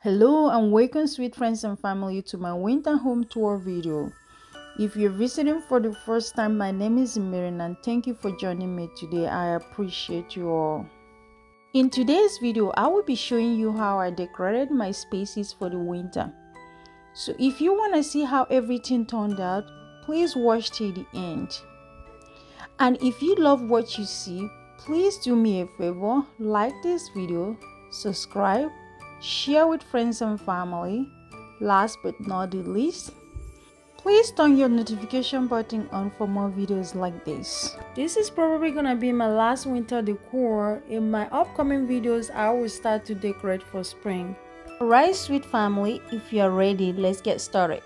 Hello and welcome, sweet friends and family, to my winter home tour video. If you're visiting for the first time, my name is Miriam and thank you for joining me today. I appreciate you all. In today's video, I will be showing you how I decorated my spaces for the winter. So if you want to see how everything turned out, please watch till the end. And if you love what you see, please do me a favor, like this video, subscribe, share with friends and family. Last but not the least, please turn your notification button on for more videos like this. This is probably gonna be my last winter decor. In my upcoming videos, I will start to decorate for spring. Alright, sweet family, if you are ready, let's get started.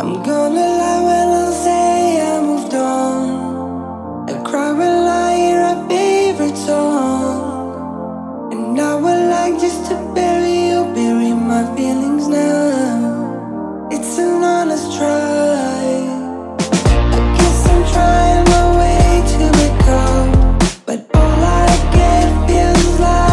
I'm gonna lie when I say I moved on. I cry when I hear a favorite song. And I would like just to bury you, bury my feelings now. It's an honest try. I guess I'm trying my way to become, but all I get feels like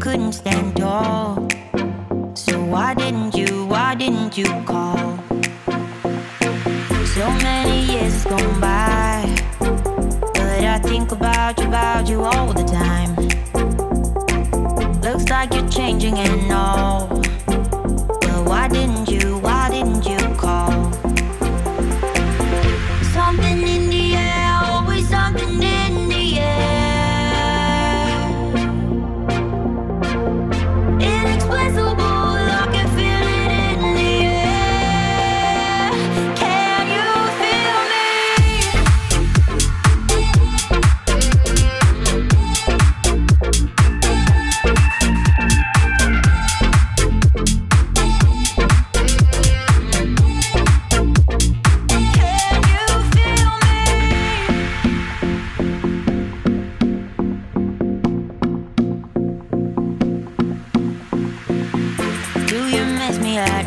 couldn't stand tall. So why didn't you call? So many years gone by, but I think about you all the time. Looks like you're changing and all, but why didn't you call? Something in the air, always something in the air. Inexplicable, I can feel it in the air. Can you feel at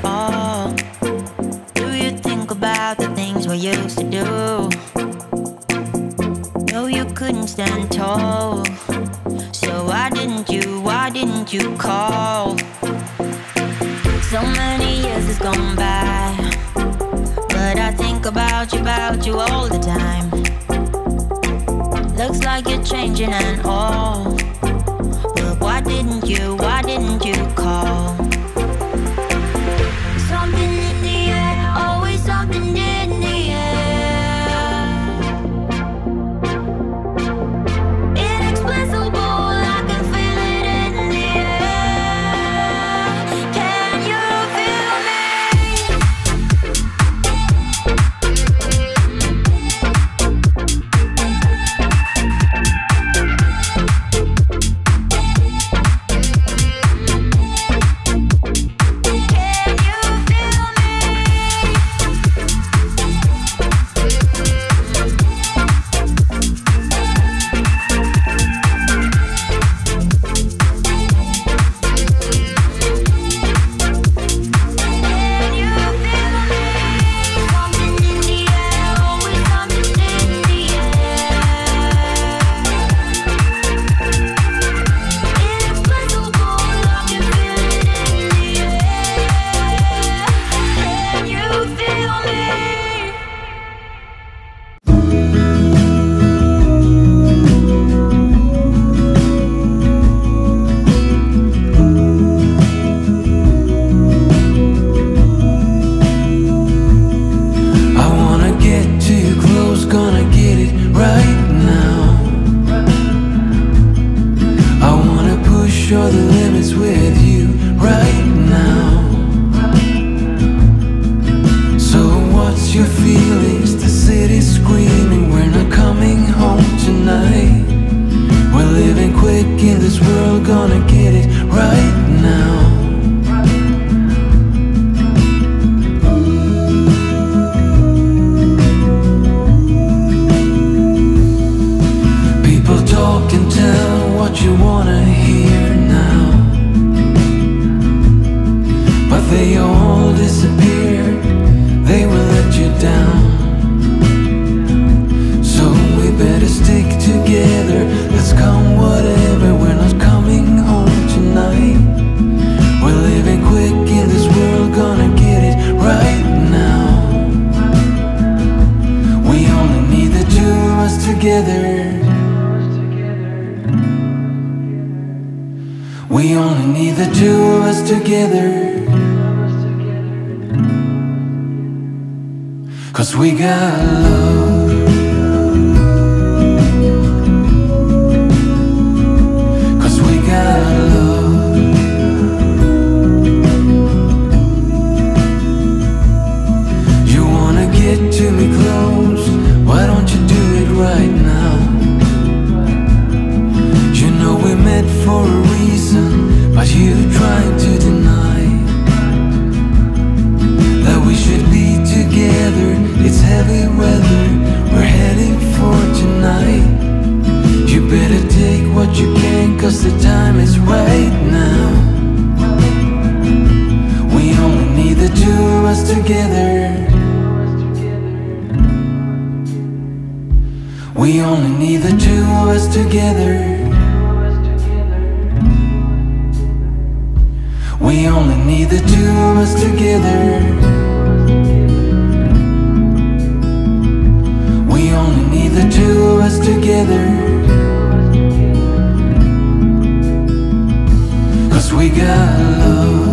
all? Do you think about the things we used to do? No, you couldn't stand tall. So why didn't you call? So many years has gone by, but I think about you all the time. Looks like you're changing and all, but why didn't you call? Something in the air, always something in the air. Inexplicable, I can feel it in the air. Can you feel We only need the two of us together. We only need the two of us together. 'Cause we got love.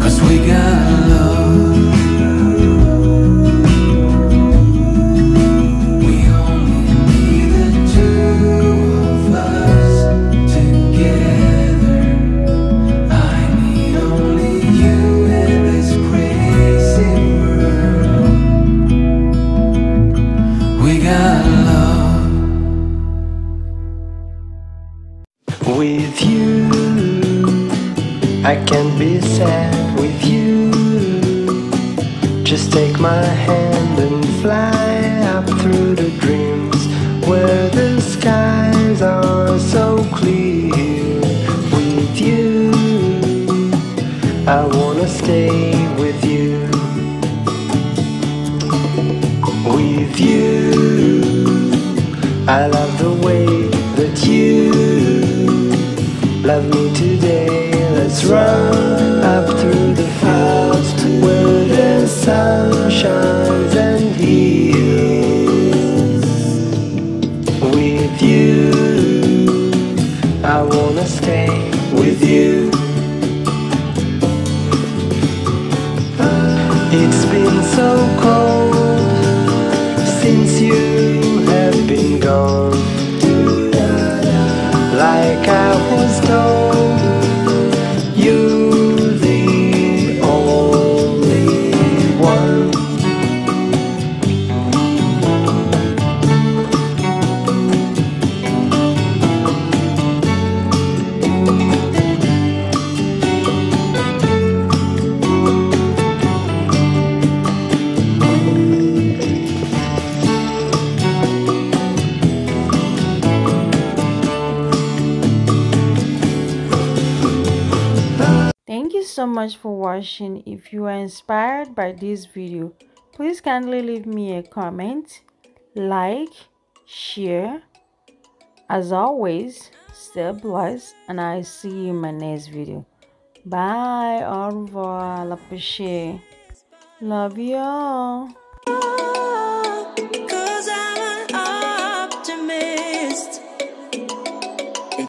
'Cause we got love. I can't be sad with you. Just take my hand and fly up through the dreams where the skies are so clear. With you, I wanna stay with you. With you, I love the way that you love me today. Let's run up through the fields where the sun shines and heals. With you, I wanna stay with you. It's been so cold since you have been gone. Like I was told, so much for watching. If you are inspired by this video, please kindly leave me a comment, like, share. As always, stay blessed, and I see you in my next video. Bye. Au revoir. Love you all.